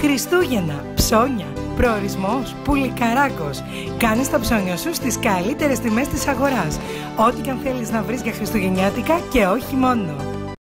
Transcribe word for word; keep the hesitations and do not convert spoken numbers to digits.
Χριστούγεννα, ψώνια, προορισμός, Πουλικαράκος. Κάνεις τα ψώνια σου στις καλύτερες τιμές της αγοράς. Ό,τι και αν θέλεις να βρεις για χριστουγεννιάτικα και όχι μόνο.